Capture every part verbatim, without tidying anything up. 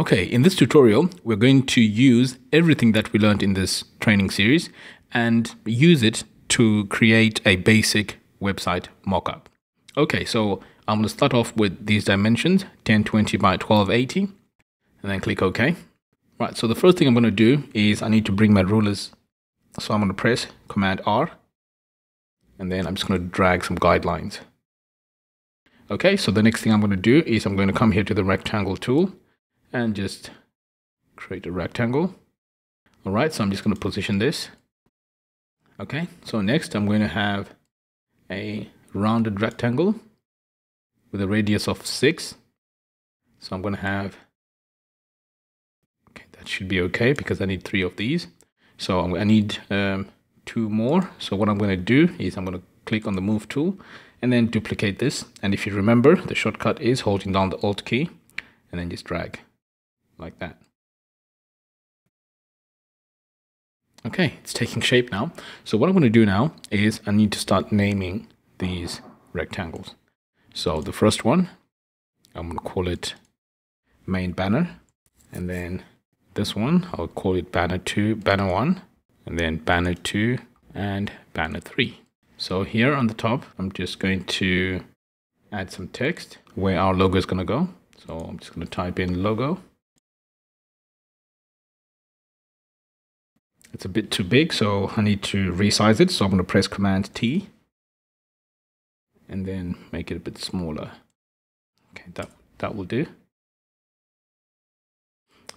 Okay, in this tutorial, we're going to use everything that we learned in this training series and use it to create a basic website mockup. Okay, so I'm going to start off with these dimensions, ten twenty by twelve eighty, and then click OK. Right, so the first thing I'm going to do is I need to bring my rulers. So I'm going to press Command R, and then I'm just going to drag some guidelines. Okay, so the next thing I'm going to do is I'm going to come here to the rectangle tool and just create a rectangle. All right, so I'm just going to position this. Okay, so next I'm going to have a rounded rectangle with a radius of six. So I'm going to have, okay, that should be okay because I need three of these. So I'm, I need um, two more. So what I'm going to do is I'm going to click on the move tool and then duplicate this. And if you remember, the shortcut is holding down the Alt key and then just drag like that. Okay, it's taking shape now. So what I'm going to do now is I need to start naming these rectangles. So the first one, I'm going to call it main banner, and then this one, I'll call it banner two, banner one, and then banner two and banner three. So here on the top, I'm just going to add some text where our logo is going to go. So I'm just going to type in logo. It's a bit too big, so I need to resize it. So I'm going to press Command T and then make it a bit smaller. Okay, that, that will do.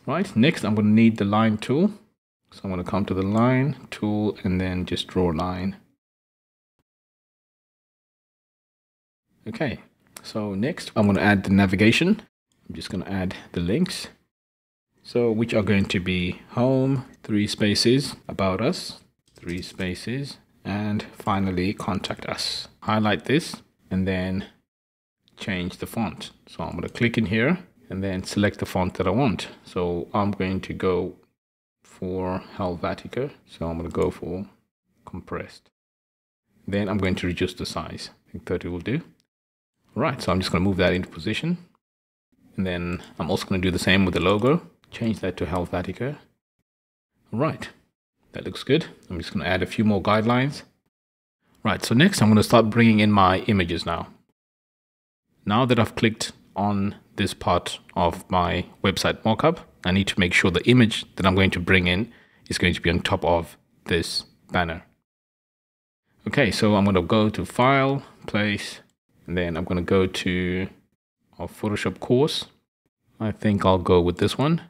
Right, next I'm going to need the line tool. So I'm going to come to the line tool and then just draw a line. Okay, so next I'm going to add the navigation. I'm just going to add the links. So which are going to be home, three spaces, about us, three spaces, and finally contact us. Highlight this and then change the font. So I'm going to click in here and then select the font that I want. So I'm going to go for Helvetica. So I'm going to go for compressed. Then I'm going to reduce the size. I think thirty will do. Right, so I'm just going to move that into position. And then I'm also going to do the same with the logo. Change that to Helvetica. Right, that looks good. I'm just going to add a few more guidelines. Right, so next I'm going to start bringing in my images now. Now that I've clicked on this part of my website mockup, I need to make sure the image that I'm going to bring in is going to be on top of this banner. Okay, so I'm going to go to File, Place, and then I'm going to go to our Photoshop course. I think I'll go with this one.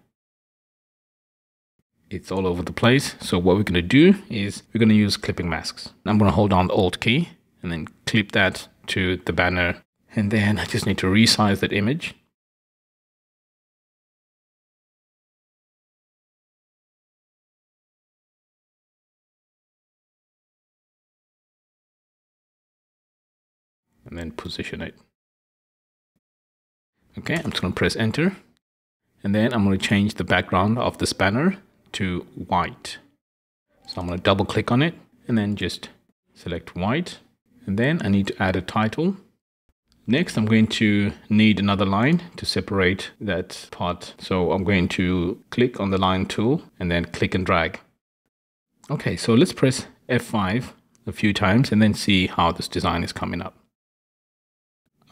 It's all over the place. So what we're going to do is we're going to use clipping masks. I'm going to hold down the Alt key and then clip that to the banner. And then I just need to resize that image. And then position it. Okay, I'm just going to press enter. And then I'm going to change the background of this banner to white. So I'm going to double click on it and then just select white. And then I need to add a title. Next, I'm going to need another line to separate that part. So I'm going to click on the line tool and then click and drag. Okay, so let's press F five a few times and then see how this design is coming up.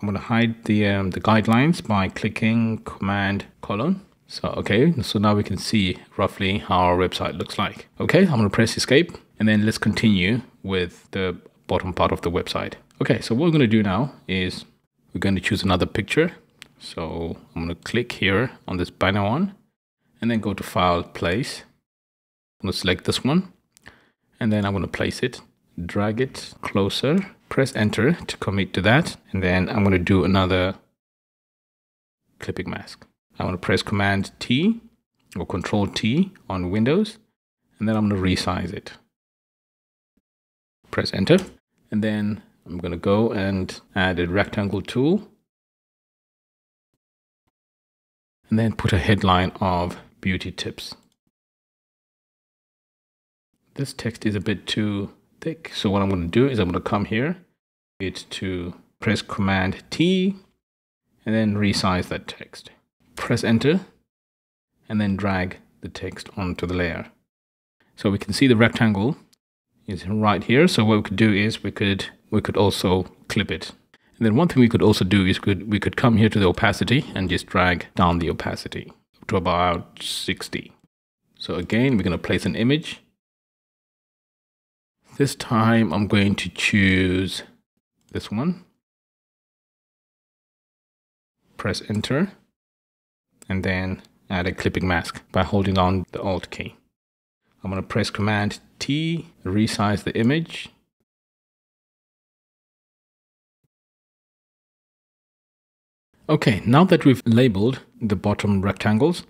I'm going to hide the, um, the guidelines by clicking Command colon. So, okay, so now we can see roughly how our website looks like. Okay, I'm going to press escape and then let's continue with the bottom part of the website. Okay, so what we're going to do now is we're going to choose another picture. So I'm going to click here on this banner one and then go to File, Place. I'm going to select this one and then I'm going to place it, drag it closer. Press enter to commit to that, and then I'm going to do another clipping mask. I'm going to press Command T or Control T on Windows, and then I'm going to resize it. Press enter, and then I'm going to go and add a rectangle tool, and then put a headline of beauty tips. This text is a bit too thick, so what I'm going to do is I'm going to come here. It's to press Command T and then resize that text. Press enter and then drag the text onto the layer. So we can see the rectangle is right here. So what we could do is we could we could also clip it. And then one thing we could also do is could we could come here to the opacity and just drag down the opacity to about sixty. So again, we're going to place an image. This time I'm going to choose this one. Press enter and then add a clipping mask by holding down the Alt key. I'm going to press Command T, resize the image. Okay, now that we've labeled the bottom rectangles,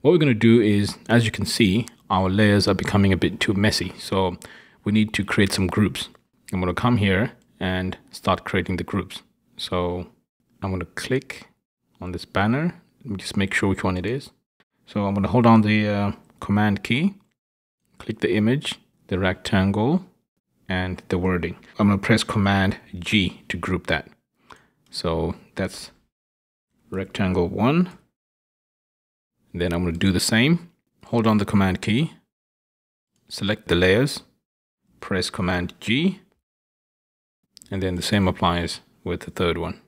what we're going to do is, as you can see, our layers are becoming a bit too messy. So we need to create some groups. I'm going to come here and start creating the groups. So I'm going to click on this banner. Let me just make sure which one it is. So I'm going to hold down the uh, Command key. Click the image, the rectangle, and the wording. I'm going to press Command G to group that. So that's rectangle one. Then I'm going to do the same. Hold on the Command key. Select the layers. Press Command G. And then the same applies with the third one.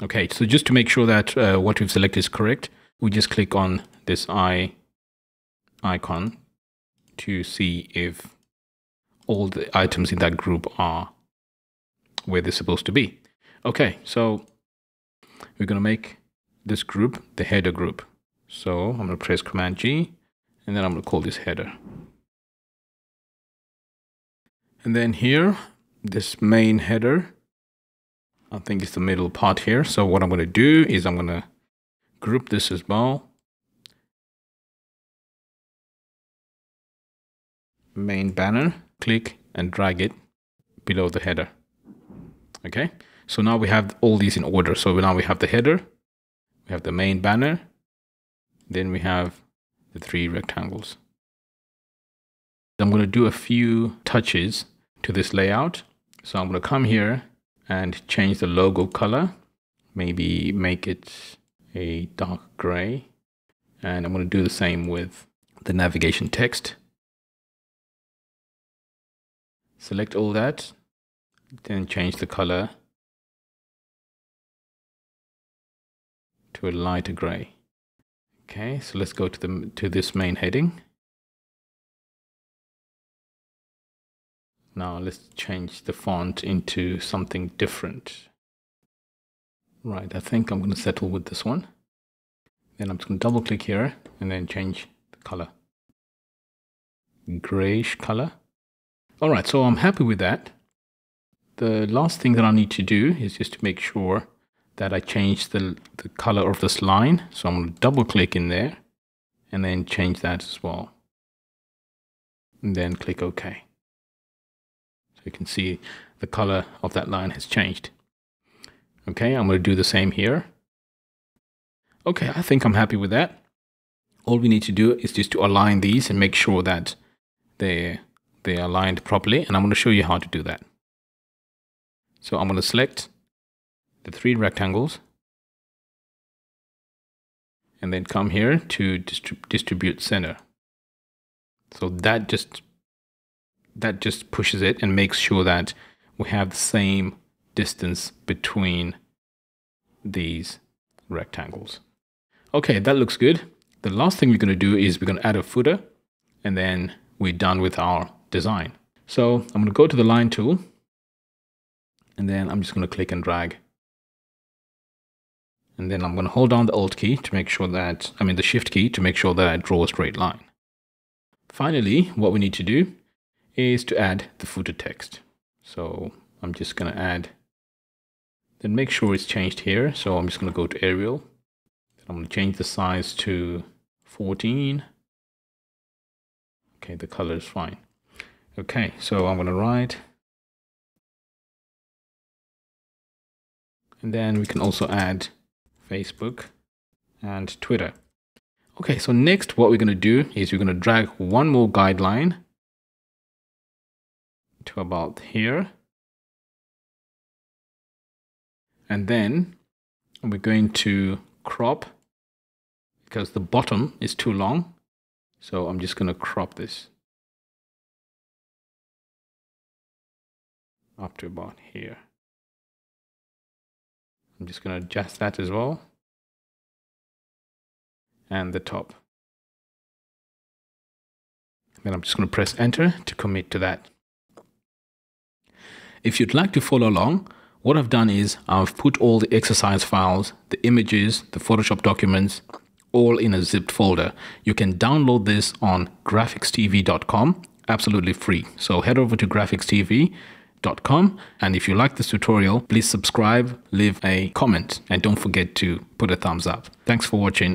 Okay, so just to make sure that uh, what we've selected is correct, we just click on this eye icon to see if all the items in that group are where they're supposed to be. Okay, so we're going to make this group the header group. So I'm going to press Command G, and then I'm going to call this header. And then here, this main header, I think it's the middle part here. So what I'm going to do is I'm going to group this as well. Main banner, click and drag it below the header. Okay. So now we have all these in order. So now we have the header, we have the main banner, then we have the three rectangles. I'm going to do a few touches to this layout. So I'm going to come here and change the logo color, maybe make it a dark gray. And I'm going to do the same with the navigation text. Select all that, then change the color to a lighter gray. Okay, so let's go to the to this main heading. Now let's change the font into something different. Right, I think I'm going to settle with this one. Then I'm just going to double click here and then change the color. Grayish color. All right, so I'm happy with that. The last thing that I need to do is just to make sure that I change the, the color of this line. So I'm going to double click in there and then change that as well. And then click OK. You can see the color of that line has changed. Okay, I'm going to do the same here. Okay, I think I'm happy with that. All we need to do is just to align these and make sure that they they are aligned properly. And I'm going to show you how to do that. So I'm going to select the three rectangles and then come here to distrib- distribute center. So that just that just pushes it and makes sure that we have the same distance between these rectangles. Okay, that looks good. The last thing we're going to do is we're going to add a footer and then we're done with our design. So I'm going to go to the line tool and then I'm just going to click and drag. And then I'm going to hold down the Alt key to make sure that, I mean the Shift key to make sure that I draw a straight line. Finally, what we need to do is to add the footer text. So I'm just going to add, then make sure it's changed here. So I'm just going to go to Arial. Then I'm going to change the size to fourteen. Okay, the color is fine. Okay, so I'm going to write. And then we can also add Facebook and Twitter. Okay, so next what we're going to do is we're going to drag one more guideline to about here And then we're going to crop because the bottom is too long. So I'm just going to crop this up to about here. I'm just going to adjust that as well. And the top. Then I'm just going to press enter to commit to that. If you'd like to follow along, what I've done is I've put all the exercise files, the images, the Photoshop documents, all in a zipped folder. You can download this on graphics T V dot com, absolutely free. So head over to graphics T V dot com, and if you like this tutorial, please subscribe, leave a comment, and don't forget to put a thumbs up. Thanks for watching.